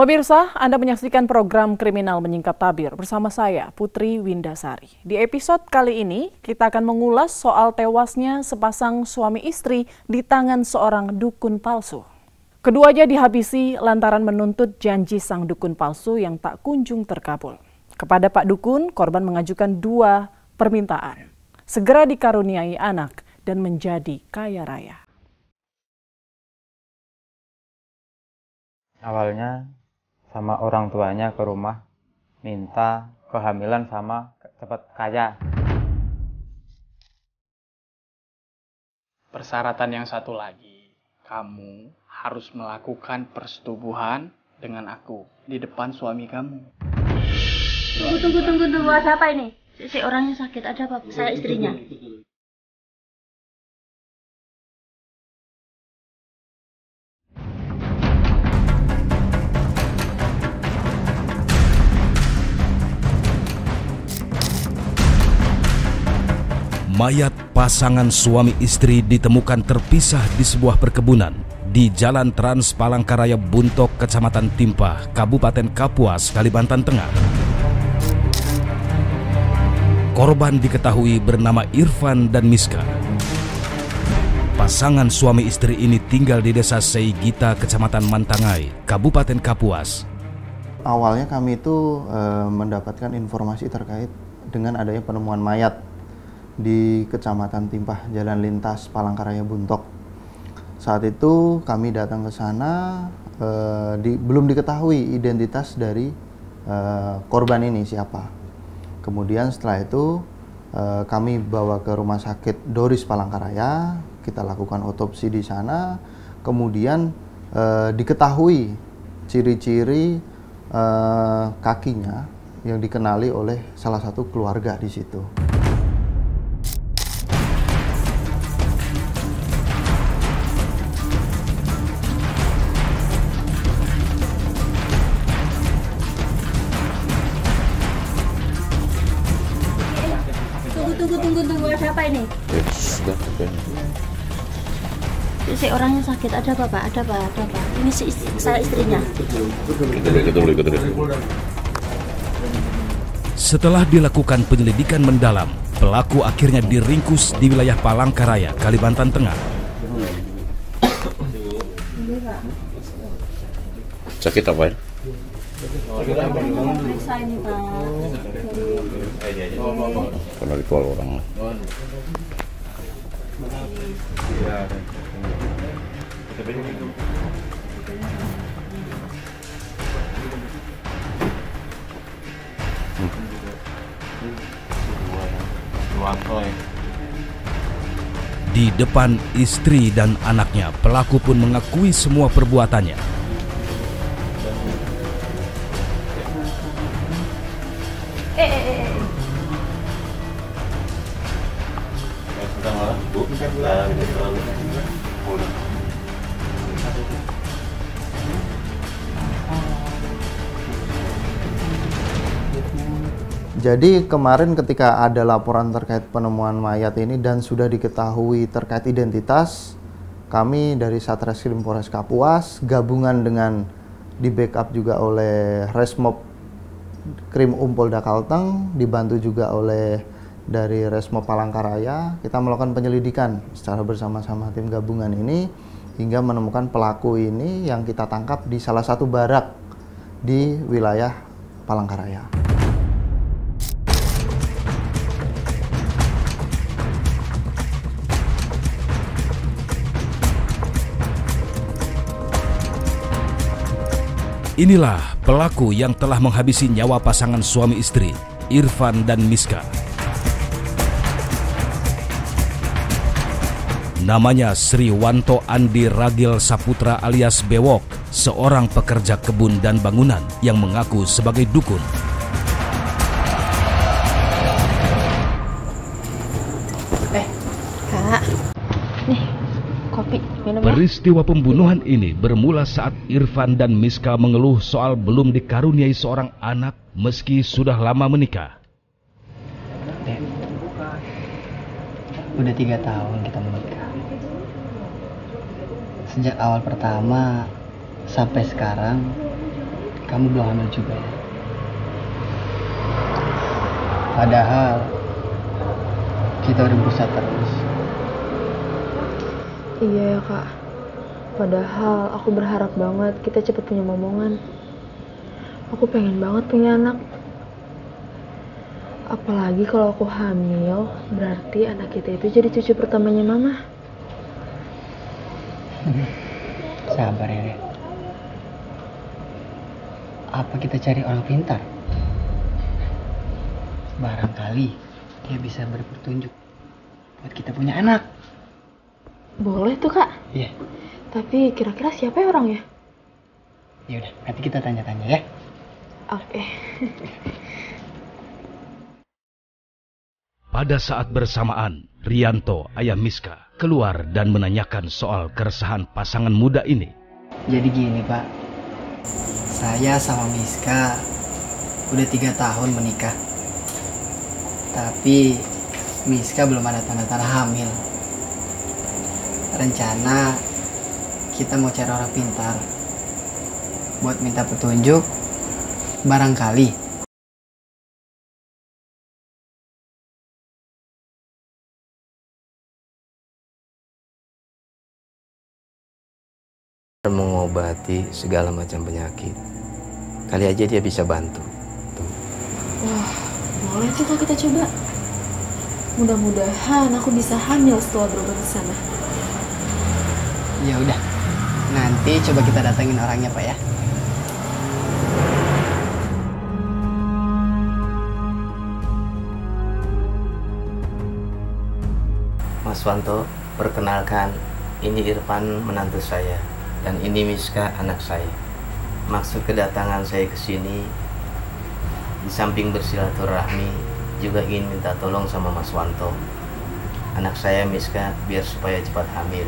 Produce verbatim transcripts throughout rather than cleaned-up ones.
Pemirsa, Anda menyaksikan program Kriminal Menyingkap Tabir bersama saya, Putri Winda Sari. Di episode kali ini, kita akan mengulas soal tewasnya sepasang suami istri di tangan seorang dukun palsu. Keduanya dihabisi lantaran menuntut janji sang dukun palsu yang tak kunjung terkabul. Kepada Pak Dukun, korban mengajukan dua permintaan. Segera dikaruniai anak dan menjadi kaya raya. Awalnya sama orang tuanya ke rumah, minta kehamilan sama cepat kaya. Persyaratan yang satu lagi, kamu harus melakukan persetubuhan dengan aku di depan suami kamu. Tunggu, tunggu, tunggu, tunggu, ada apa ini? Si, si orangnya sakit, ada apa? Saya istrinya. Mayat pasangan suami istri ditemukan terpisah di sebuah perkebunan di Jalan Trans Palangkaraya Buntok, Kecamatan Timpah, Kabupaten Kapuas, Kalimantan Tengah. Korban diketahui bernama Irfan dan Miska. Pasangan suami istri ini tinggal di Desa Seigita, Kecamatan Mantangai, Kabupaten Kapuas. Awalnya kami itu e, mendapatkan informasi terkait dengan adanya penemuan mayat di Kecamatan Timpah, Jalan Lintas Palangkaraya Buntok. Saat itu kami datang ke sana, e, di, belum diketahui identitas dari e, korban ini siapa. Kemudian setelah itu e, kami bawa ke Rumah Sakit Doris Palangkaraya, kita lakukan otopsi di sana. Kemudian e, diketahui ciri-ciri e, kakinya yang dikenali oleh salah satu keluarga di situ. Si orangnya sakit, ada apa Pak? Ada apa? Ada apa? Ini si istri, saya istrinya. Setelah dilakukan penyelidikan mendalam, pelaku akhirnya diringkus di wilayah Palangkaraya, Kalimantan Tengah. Sakit apa ya? Karena ritual orang. Di depan istri dan anaknya, pelaku pun mengakui semua perbuatannya. Eh, eh, eh. Jadi kemarin ketika ada laporan terkait penemuan mayat ini dan sudah diketahui terkait identitas, kami dari Satreskrim Polres Kapuas gabungan dengan di backup juga oleh Resmob Krim Polda Kalteng, dibantu juga oleh dari Resmob Palangkaraya, kita melakukan penyelidikan secara bersama-sama tim gabungan ini hingga menemukan pelaku ini yang kita tangkap di salah satu barak di wilayah Palangkaraya. Inilah pelaku yang telah menghabisi nyawa pasangan suami istri, Irfan dan Miska. Namanya Sriwanto Andi Ragil Saputra alias Bewok, seorang pekerja kebun dan bangunan yang mengaku sebagai dukun. Eh, Kak. Nih, kopi, minum. Peristiwa pembunuhan ini bermula saat Irfan dan Miska mengeluh soal belum dikaruniai seorang anak meski sudah lama menikah. Dek, udah tiga tahun kita menikah. Sejak awal pertama sampai sekarang kamu belum hamil juga ya. Padahal kita udah berusaha terus. Iya ya kak, padahal aku berharap banget kita cepet punya momongan. Aku pengen banget punya anak. Apalagi kalau aku hamil, berarti anak kita itu jadi cucu pertamanya mama. Sabar ya. Apa kita cari orang pintar? Barangkali dia bisa berpetunjuk buat kita punya anak. Boleh tuh kak. Iya. Tapi kira-kira siapa ya orangnya? Ya udah, nanti kita tanya-tanya ya. Oke. Okay. Pada saat bersamaan, Rianto, ayah Miska, keluar dan menanyakan soal keresahan pasangan muda ini. Jadi gini Pak, saya sama Miska udah tiga tahun menikah. Tapi Miska belum ada tanda-tanda hamil. Rencana kita mau cari orang pintar buat minta petunjuk, barangkali mengobati segala macam penyakit. Kali aja dia bisa bantu. Tuh. Wah, boleh tuh kalau kita coba. Mudah-mudahan aku bisa hamil setelah berobat ke sana. Ya udah, nanti coba kita datangin orangnya Pak ya. Mas Wanto, perkenalkan, ini Irfan menantu saya. Dan ini Miska, anak saya. Maksud kedatangan saya ke sini, di samping bersilaturahmi, juga ingin minta tolong sama Mas Wanto. Anak saya Miska, biar supaya cepat hamil.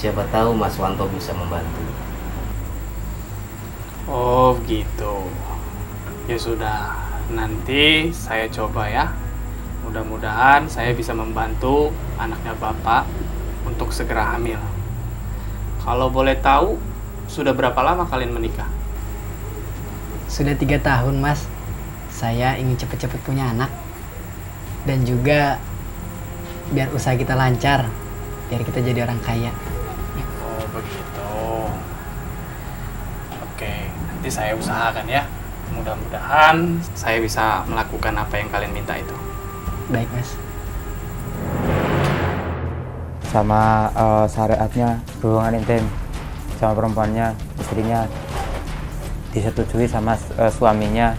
Siapa tahu Mas Wanto bisa membantu. Oh gitu. Ya sudah, nanti saya coba ya. Mudah-mudahan saya bisa membantu anaknya Bapak untuk segera hamil. Kalau boleh tahu, sudah berapa lama kalian menikah? Sudah tiga tahun, Mas. Saya ingin cepet-cepet punya anak. Dan juga, biar usaha kita lancar. Biar kita jadi orang kaya. Oh, begitu. Oke, nanti saya usahakan ya. Mudah-mudahan saya bisa melakukan apa yang kalian minta itu. Baik, Mas. Sama uh, syariatnya, hubungan intim sama perempuannya, istrinya disetujui sama uh, suaminya.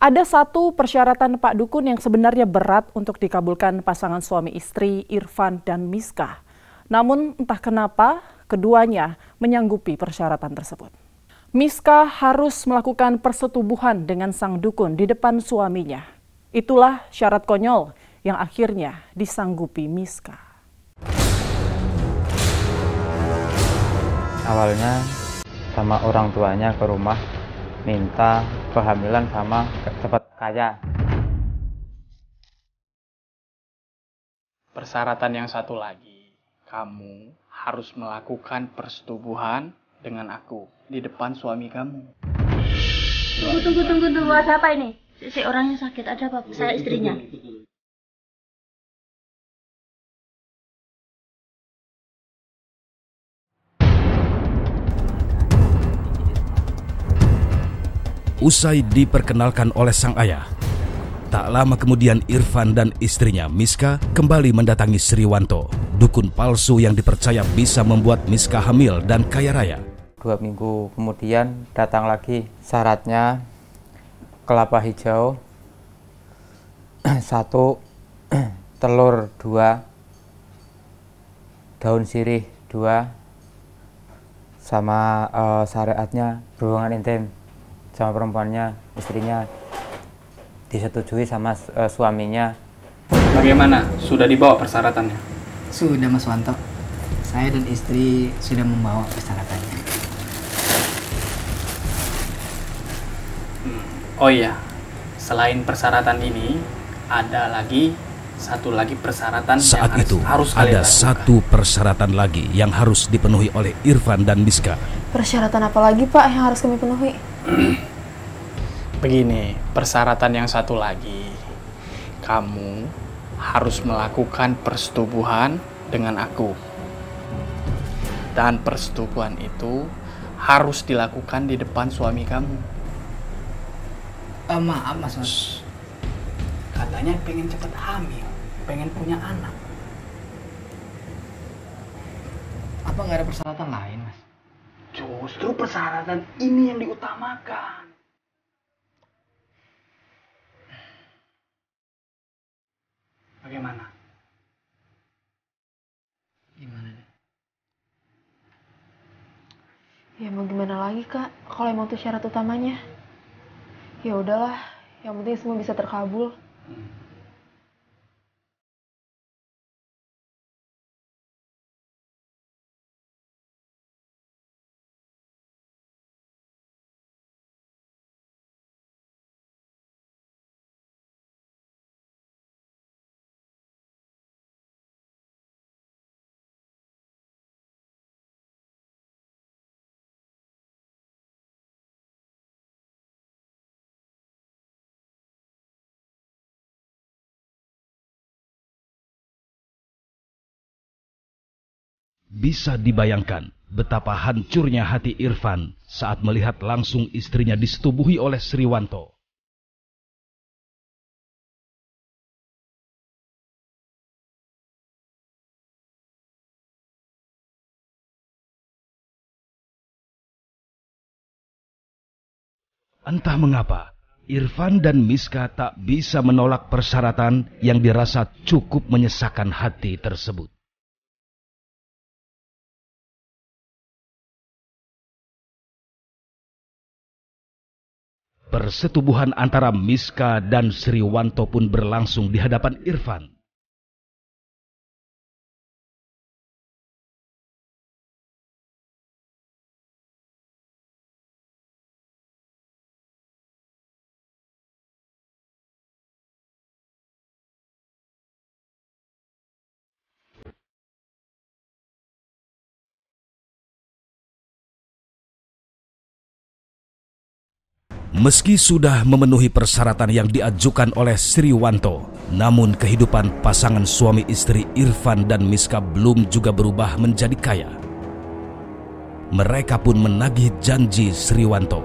Ada satu persyaratan Pak Dukun yang sebenarnya berat untuk dikabulkan pasangan suami istri Irfan dan Miska. Namun entah kenapa keduanya menyanggupi persyaratan tersebut. Miska harus melakukan persetubuhan dengan sang dukun di depan suaminya. Itulah syarat konyol yang akhirnya disanggupi Miska. Awalnya sama orang tuanya ke rumah minta kehamilan sama cepat kaya. Persyaratan yang satu lagi, kamu harus melakukan persetubuhan dengan aku di depan suami kamu. Tunggu, tunggu, tunggu, tunggu. Ada apa ini? Si orangnya sakit. Ada apa? Saya istrinya. Usai diperkenalkan oleh sang ayah, tak lama kemudian Irfan dan istrinya Miska kembali mendatangi Sriwanto, dukun palsu yang dipercaya bisa membuat Miska hamil dan kaya raya. Dua minggu kemudian datang lagi, syaratnya kelapa hijau satu, telur dua, daun sirih dua, sama uh, syariatnya hubungan intim sama perempuannya, istrinya disetujui sama uh, suaminya. Bagaimana? Sudah dibawa persyaratannya? Sudah Mas Wanto. Saya dan istri sudah membawa persyaratannya. Hmm. Oh iya, selain persyaratan ini ada lagi Satu lagi persyaratan saat itu harus, harus ada satu persyaratan lagi yang harus dipenuhi oleh Irfan dan Miska. Persyaratan apa lagi, Pak, yang harus kami penuhi? Begini, persyaratan yang satu lagi, kamu harus melakukan persetubuhan dengan aku, dan persetubuhan itu harus dilakukan di depan suami kamu. Uh, maaf Mas, Mas. Katanya pengen cepet hamil, pengen punya anak. Apa nggak ada persyaratan lain, Mas? Justru persyaratan ini yang diutamakan. Bagaimana? Gimana? Ya mau gimana lagi, Kak? Kalau emang itu syarat utamanya, ya udahlah. Yang penting semua bisa terkabul. Hmm. Bisa dibayangkan betapa hancurnya hati Irfan saat melihat langsung istrinya disetubuhi oleh Sriwanto. Entah mengapa, Irfan dan Miska tak bisa menolak persyaratan yang dirasa cukup menyesakkan hati tersebut. Persetubuhan antara Miska dan Sriwanto pun berlangsung di hadapan Irfan. Meski sudah memenuhi persyaratan yang diajukan oleh Sriwanto, namun kehidupan pasangan suami istri Irfan dan Miska belum juga berubah menjadi kaya. Mereka pun menagih janji Sriwanto.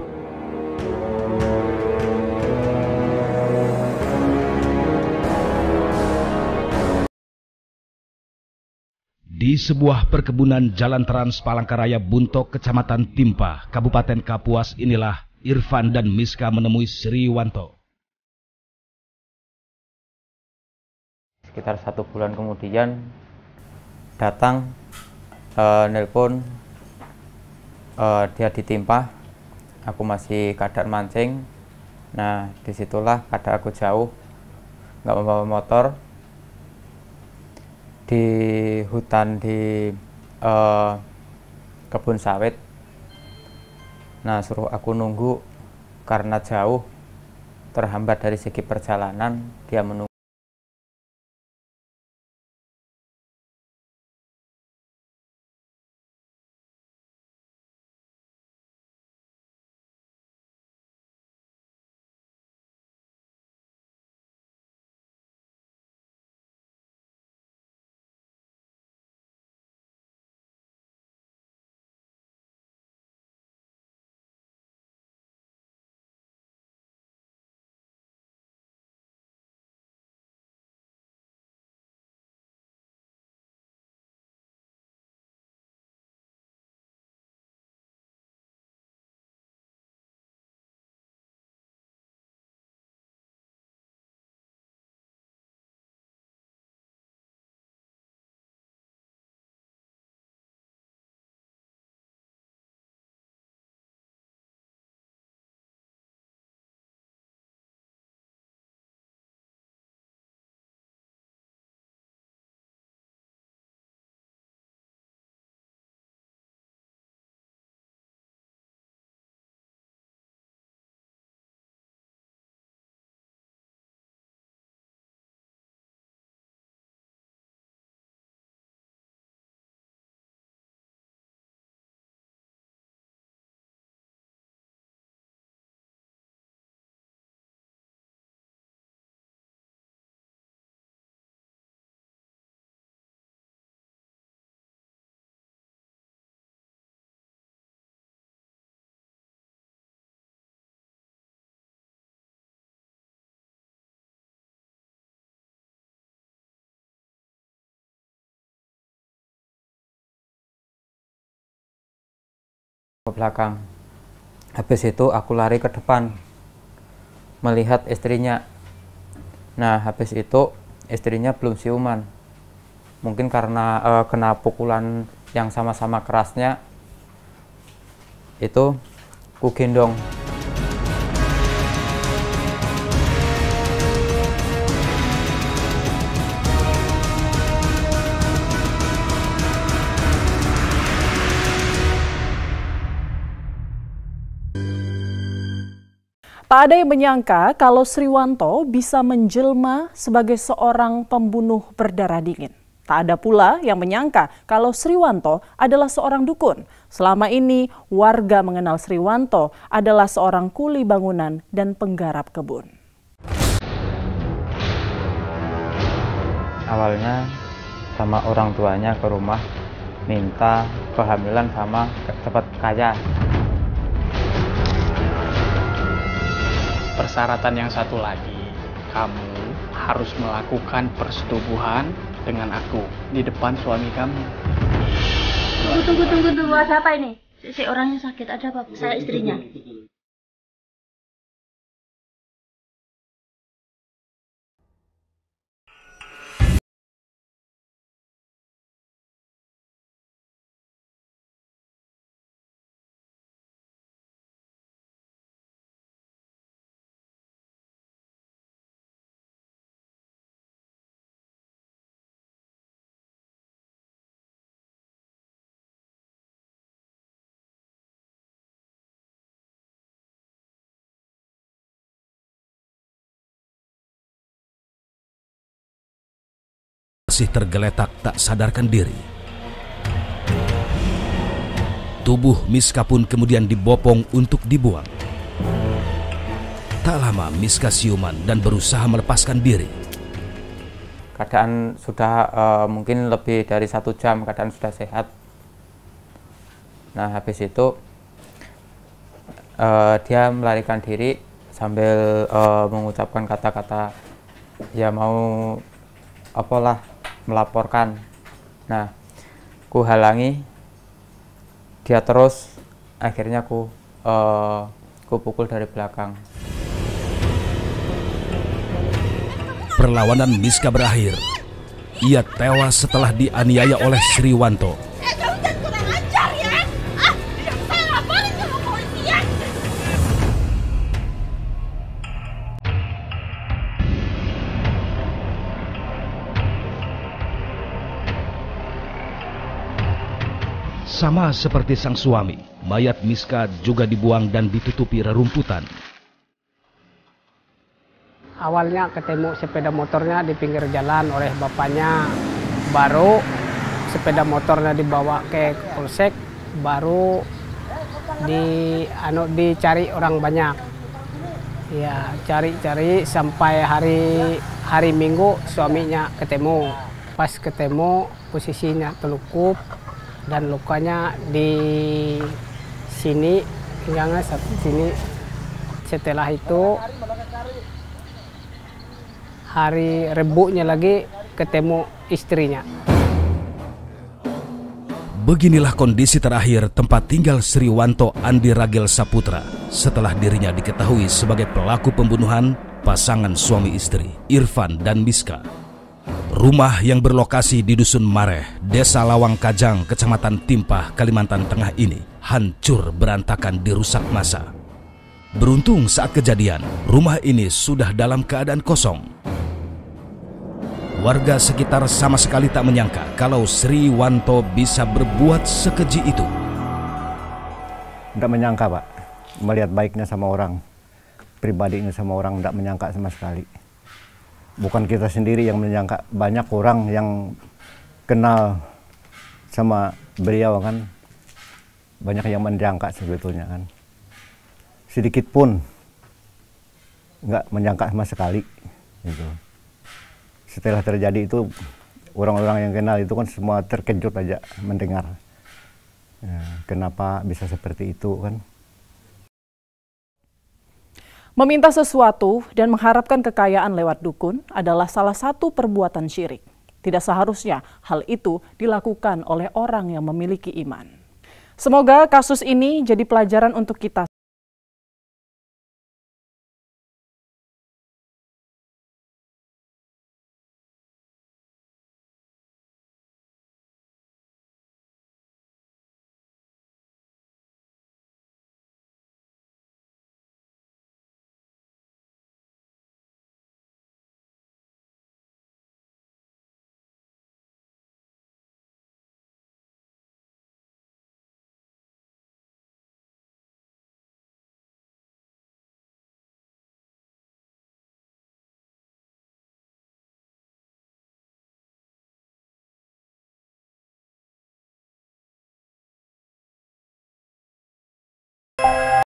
Di sebuah perkebunan jalan trans Palangkaraya Buntok, Kecamatan Timpah, Kabupaten Kapuas inilah Irfan dan Miska menemui Sriwanto. Sekitar satu bulan kemudian datang uh, nelpon, uh, dia ditimpa, aku masih kadar mancing. Nah disitulah kadar aku jauh, nggak membawa motor. Di hutan di uh, kebun sawit. Nah suruh aku nunggu karena jauh, terhambat dari segi perjalanan, dia menunggu. ke belakang. Habis itu aku lari ke depan melihat istrinya. Nah, habis itu istrinya belum siuman. Mungkin karena eh, kena pukulan yang sama-sama kerasnya, itu ku gendong. Tak ada yang menyangka kalau Sriwanto bisa menjelma sebagai seorang pembunuh berdarah dingin. Tak ada pula yang menyangka kalau Sriwanto adalah seorang dukun. Selama ini warga mengenal Sriwanto adalah seorang kuli bangunan dan penggarap kebun. Awalnya sama orang tuanya ke rumah minta kehamilan sama cepat kaya. Persyaratan yang satu lagi, kamu harus melakukan persetubuhan dengan aku di depan suami kamu. Tunggu, tunggu, tunggu, tunggu. Ada apa ini? Si, si orangnya sakit, ada apa? Saya istrinya. Masih tergeletak tak sadarkan diri. Tubuh Miska pun kemudian dibopong untuk dibuang. Tak lama Miska siuman dan berusaha melepaskan diri. Keadaan sudah uh, mungkin lebih dari satu jam, keadaan sudah sehat. Nah, habis itu uh, dia melarikan diri sambil uh, mengucapkan kata-kata ya mau apalah melaporkan. Nah, ku halangi dia terus, akhirnya ku uh, ku pukul dari belakang. Perlawanan Miska berakhir. Ia tewas setelah dianiaya oleh Sriwanto. Sama seperti sang suami, mayat Miska juga dibuang dan ditutupi rerumputan. Awalnya ketemu sepeda motornya di pinggir jalan oleh bapaknya. Baru sepeda motornya dibawa ke polsek, baru di, anu, dicari orang banyak. Ya, cari-cari sampai hari hari Minggu suaminya ketemu. Pas ketemu posisinya terlukup. Dan lukanya di sini, pinggangnya satu sini. Setelah itu, hari Rebunya lagi ketemu istrinya. Beginilah kondisi terakhir tempat tinggal Sriwanto Andi Ragil Saputra setelah dirinya diketahui sebagai pelaku pembunuhan pasangan suami istri Irfan dan Miska. Rumah yang berlokasi di Dusun Mareh, Desa Lawang Kajang, Kecamatan Timpah, Kalimantan Tengah ini hancur berantakan dirusak massa. Beruntung saat kejadian, rumah ini sudah dalam keadaan kosong. Warga sekitar sama sekali tak menyangka kalau Sriwanto bisa berbuat sekeji itu. Tidak menyangka, Pak. Melihat baiknya sama orang, pribadinya sama orang, tidak menyangka sama sekali. Bukan kita sendiri yang menyangka, banyak orang yang kenal sama beliau kan, banyak yang menyangka sebetulnya kan, sedikit pun nggak menyangka sama sekali gitu. Setelah terjadi itu, orang-orang yang kenal itu kan semua terkejut aja mendengar, kenapa bisa seperti itu kan. Meminta sesuatu dan mengharapkan kekayaan lewat dukun adalah salah satu perbuatan syirik. Tidak seharusnya hal itu dilakukan oleh orang yang memiliki iman. Semoga kasus ini jadi pelajaran untuk kita.